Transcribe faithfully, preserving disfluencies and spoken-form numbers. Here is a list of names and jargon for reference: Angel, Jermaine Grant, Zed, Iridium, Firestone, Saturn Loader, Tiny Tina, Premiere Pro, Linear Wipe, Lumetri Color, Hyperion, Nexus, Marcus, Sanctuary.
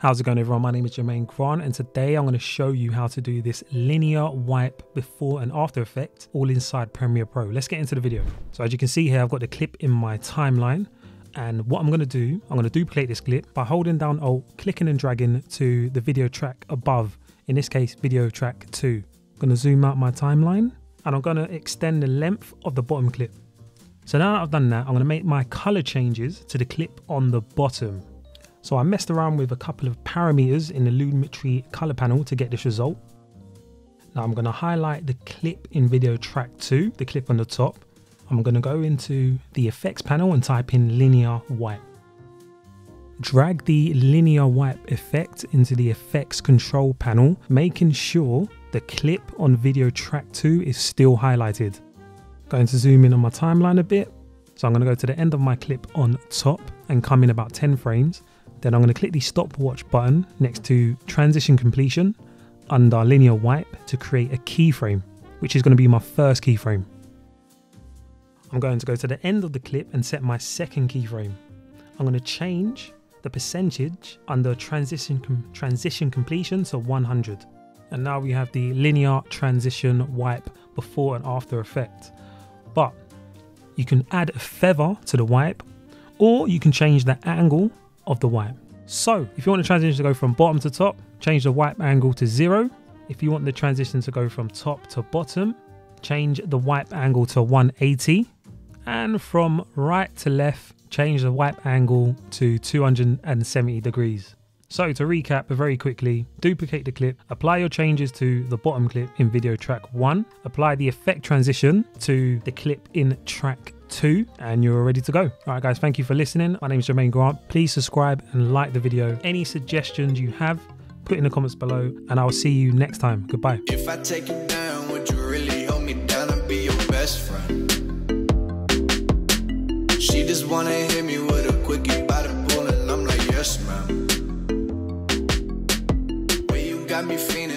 How's it going, everyone? My name is Jermaine Grant, and today I'm going to show you how to do this linear wipe before and after effect all inside Premiere Pro. Let's get into the video. So as you can see here, I've got the clip in my timeline, and what I'm going to do, I'm going to duplicate this clip by holding down Alt, clicking and dragging to the video track above, in this case, video track two. I'm going to zoom out my timeline, and I'm going to extend the length of the bottom clip. So now that I've done that, I'm going to make my color changes to the clip on the bottom. So I messed around with a couple of parameters in the Lumetri Color panel to get this result. Now I'm going to highlight the clip in video track two, the clip on the top. I'm going to go into the effects panel and type in linear wipe. Drag the linear wipe effect into the effects control panel, making sure the clip on video track two is still highlighted. Going to zoom in on my timeline a bit. So I'm going to go to the end of my clip on top and come in about ten frames. Then I'm going to click the stopwatch button next to transition completion under linear wipe to create a keyframe, which is going to be my first keyframe. I'm going to go to the end of the clip and set my second keyframe. I'm going to change the percentage under transition, com transition completion to one hundred. And now we have the linear transition wipe before and after effect. But you can add a feather to the wipe, or you can change the angle of the wipe. So if you want the transition to go from bottom to top, change the wipe angle to zero. If you want the transition to go from top to bottom, change the wipe angle to one eighty. And from right to left, change the wipe angle to two hundred seventy degrees. So to recap very quickly, duplicate the clip, apply your changes to the bottom clip in video track one, apply the effect transition to the clip in track two, and you're ready to go. All right, guys, thank you for listening. My name is Jermaine Grant. Please subscribe and like the video. Any suggestions you have, put it in the comments below, and I'll see you next time. Goodbye. If I take you down, would you really hold me down and be your best friend? She just wanna hit me with a quickie by the pool, and I'm like, yes, ma'am. Got me feeling